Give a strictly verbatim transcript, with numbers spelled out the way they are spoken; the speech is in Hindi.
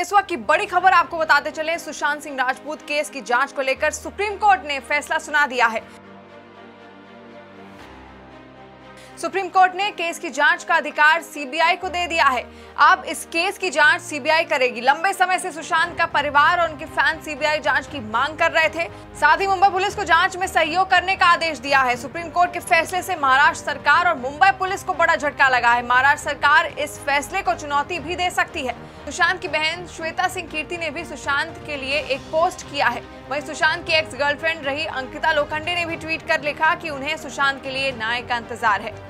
इस वक्त की बड़ी खबर आपको बताते चले, सुशांत सिंह राजपूत केस की जांच को लेकर सुप्रीम कोर्ट ने फैसला सुना दिया है। सुप्रीम कोर्ट ने केस की जांच का अधिकार सीबीआई को दे दिया है। अब इस केस की जांच सीबीआई करेगी। लंबे समय से सुशांत का परिवार और उनके फैन सीबीआई जांच की मांग कर रहे थे। साथ ही मुंबई पुलिस को जांच में सहयोग करने का आदेश दिया है। सुप्रीम कोर्ट के फैसले से महाराष्ट्र सरकार और मुंबई पुलिस को बड़ा झटका लगा है। महाराष्ट्र सरकार इस फैसले को चुनौती भी दे सकती है। सुशांत की बहन श्वेता सिंह कीर्ति ने भी सुशांत के लिए एक पोस्ट किया है। वहीं सुशांत की एक्स गर्लफ्रेंड रही अंकिता लोखंडे ने भी ट्वीट कर लिखा कि उन्हें सुशांत के लिए न्याय का इंतजार है।